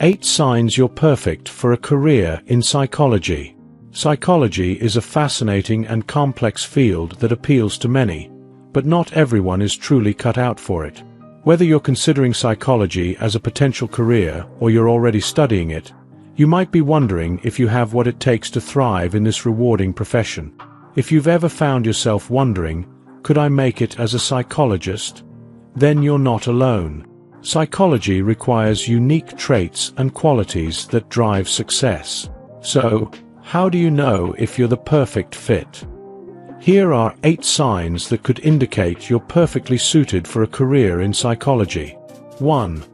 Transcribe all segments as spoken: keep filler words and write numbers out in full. eight Signs You're Perfect for a Career in Psychology. Psychology is a fascinating and complex field that appeals to many, but not everyone is truly cut out for it. Whether you're considering psychology as a potential career or you're already studying it, you might be wondering if you have what it takes to thrive in this rewarding profession. If you've ever found yourself wondering, could I make it as a psychologist? Then you're not alone. Psychology requires unique traits and qualities that drive success. So, how do you know if you're the perfect fit? Here are eight signs that could indicate you're perfectly suited for a career in psychology. one.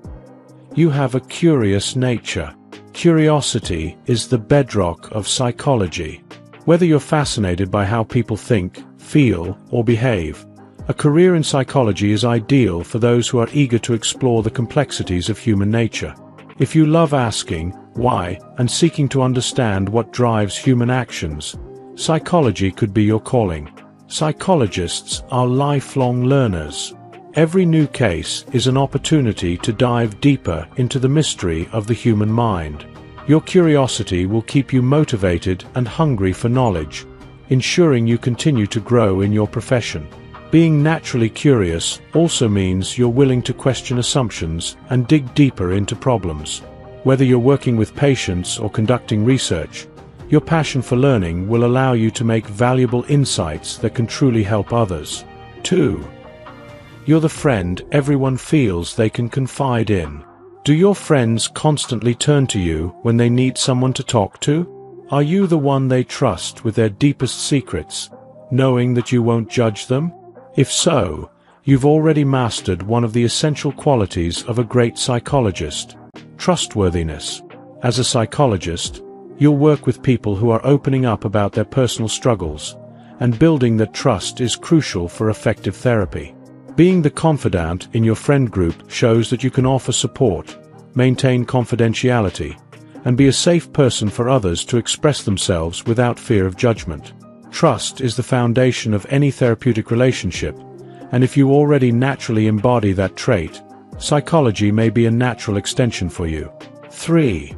You have a curious nature. Curiosity is the bedrock of psychology. Whether you're fascinated by how people think, feel, or behave, a career in psychology is ideal for those who are eager to explore the complexities of human nature. If you love asking why and seeking to understand what drives human actions, psychology could be your calling. Psychologists are lifelong learners. Every new case is an opportunity to dive deeper into the mystery of the human mind. Your curiosity will keep you motivated and hungry for knowledge, ensuring you continue to grow in your profession. Being naturally curious also means you're willing to question assumptions and dig deeper into problems. Whether you're working with patients or conducting research, your passion for learning will allow you to make valuable insights that can truly help others. two. You're the friend everyone feels they can confide in. Do your friends constantly turn to you when they need someone to talk to? Are you the one they trust with their deepest secrets, knowing that you won't judge them? If so, you've already mastered one of the essential qualities of a great psychologist: trustworthiness. As a psychologist, you'll work with people who are opening up about their personal struggles, and building that trust is crucial for effective therapy. Being the confidant in your friend group shows that you can offer support, maintain confidentiality, and be a safe person for others to express themselves without fear of judgment. Trust is the foundation of any therapeutic relationship, and if you already naturally embody that trait, psychology may be a natural extension for you. three.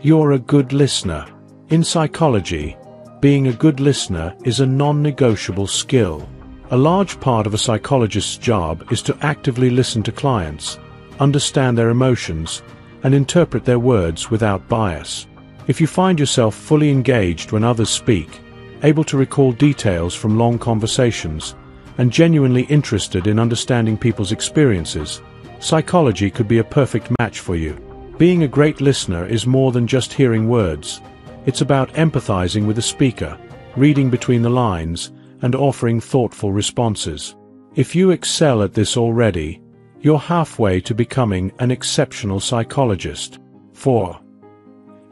You're a good listener. In psychology, being a good listener is a non-negotiable skill. A large part of a psychologist's job is to actively listen to clients, understand their emotions, and interpret their words without bias. If you find yourself fully engaged when others speak, able to recall details from long conversations, and genuinely interested in understanding people's experiences, psychology could be a perfect match for you. Being a great listener is more than just hearing words. It's about empathizing with the speaker, reading between the lines, and offering thoughtful responses. If you excel at this already, you're halfway to becoming an exceptional psychologist. four.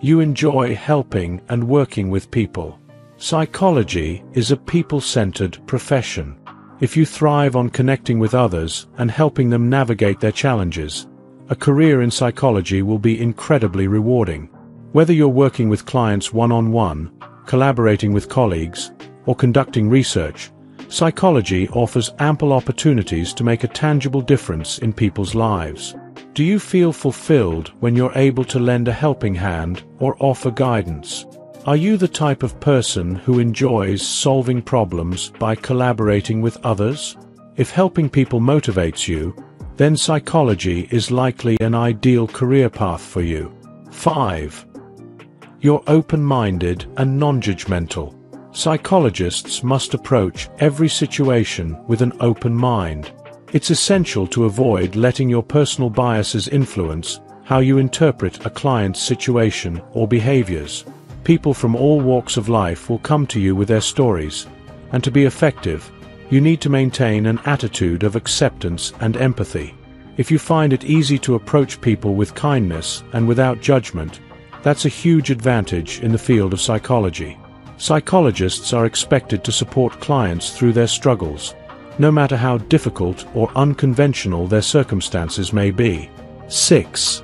You enjoy helping and working with people. Psychology is a people-centered profession. If you thrive on connecting with others and helping them navigate their challenges, a career in psychology will be incredibly rewarding. Whether you're working with clients one-on-one, collaborating with colleagues, or conducting research, psychology offers ample opportunities to make a tangible difference in people's lives. Do you feel fulfilled when you're able to lend a helping hand or offer guidance? Are you the type of person who enjoys solving problems by collaborating with others? If helping people motivates you, then psychology is likely an ideal career path for you. five. You're open-minded and non-judgmental. Psychologists must approach every situation with an open mind. It's essential to avoid letting your personal biases influence how you interpret a client's situation or behaviors. People from all walks of life will come to you with their stories, and to be effective, you need to maintain an attitude of acceptance and empathy. If you find it easy to approach people with kindness and without judgment, that's a huge advantage in the field of psychology. Psychologists are expected to support clients through their struggles, no matter how difficult or unconventional their circumstances may be. six.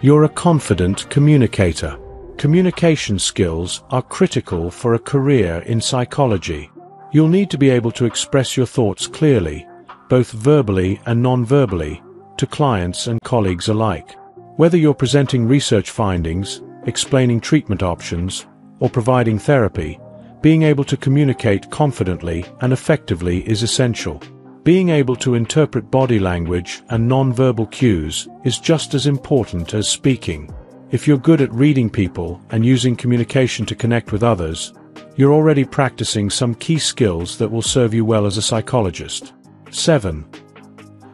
You're a confident communicator. Communication skills are critical for a career in psychology. You'll need to be able to express your thoughts clearly, both verbally and non-verbally, to clients and colleagues alike. Whether you're presenting research findings, explaining treatment options, or providing therapy, being able to communicate confidently and effectively is essential. Being able to interpret body language and non-verbal cues is just as important as speaking. If you're good at reading people and using communication to connect with others, you're already practicing some key skills that will serve you well as a psychologist. Seven.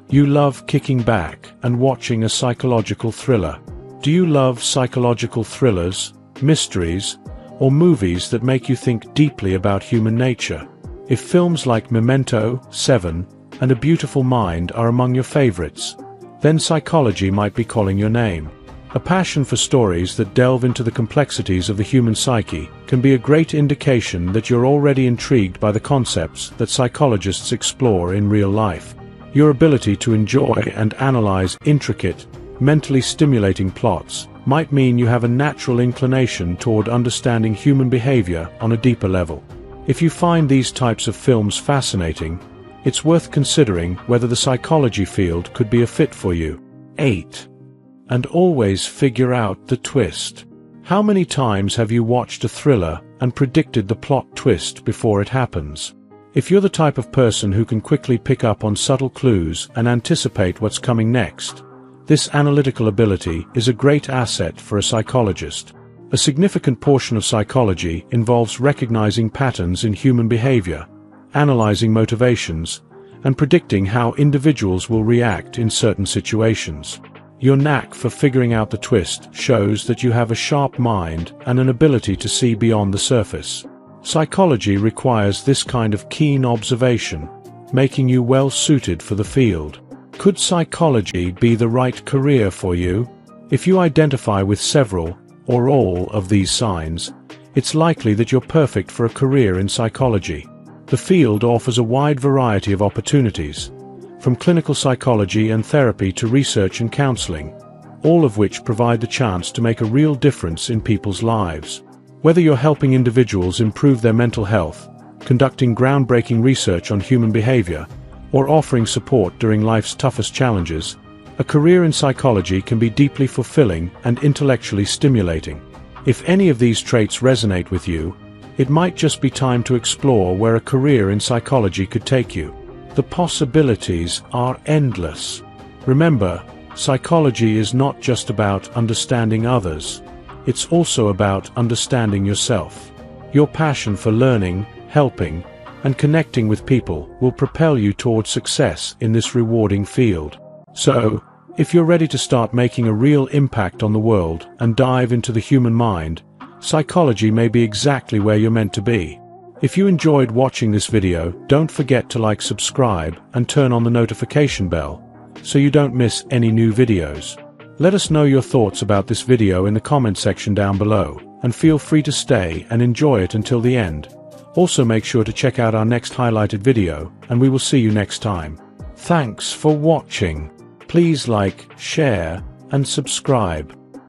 You love kicking back and watching a psychological thriller. Do you love psychological thrillers, mysteries, or movies that make you think deeply about human nature? If films like Memento, Seven, and A Beautiful Mind are among your favorites, then psychology might be calling your name. A passion for stories that delve into the complexities of the human psyche can be a great indication that you're already intrigued by the concepts that psychologists explore in real life. Your ability to enjoy and analyze intricate, mentally stimulating plots might mean you have a natural inclination toward understanding human behavior on a deeper level. If you find these types of films fascinating, it's worth considering whether the psychology field could be a fit for you. Eight. And always figure out the twist. How many times have you watched a thriller and predicted the plot twist before it happens? If you're the type of person who can quickly pick up on subtle clues and anticipate what's coming next, this analytical ability is a great asset for a psychologist. A significant portion of psychology involves recognizing patterns in human behavior, analyzing motivations, and predicting how individuals will react in certain situations. Your knack for figuring out the twist shows that you have a sharp mind and an ability to see beyond the surface. Psychology requires this kind of keen observation, making you well suited for the field. Could psychology be the right career for you? If you identify with several or all of these signs, it's likely that you're perfect for a career in psychology. The field offers a wide variety of opportunities, from clinical psychology and therapy to research and counseling, all of which provide the chance to make a real difference in people's lives. Whether you're helping individuals improve their mental health, conducting groundbreaking research on human behavior, or offering support during life's toughest challenges, a career in psychology can be deeply fulfilling and intellectually stimulating. If any of these traits resonate with you, it might just be time to explore where a career in psychology could take you. The possibilities are endless. Remember, psychology is not just about understanding others. It's also about understanding yourself. Your passion for learning, helping, and connecting with people will propel you toward success in this rewarding field. So, if you're ready to start making a real impact on the world and dive into the human mind, psychology may be exactly where you're meant to be. If you enjoyed watching this video, don't forget to like, subscribe, and turn on the notification bell so you don't miss any new videos. Let us know your thoughts about this video in the comment section down below, and feel free to stay and enjoy it until the end. Also, make sure to check out our next highlighted video, and we will see you next time. Thanks for watching. Please like, share, and subscribe.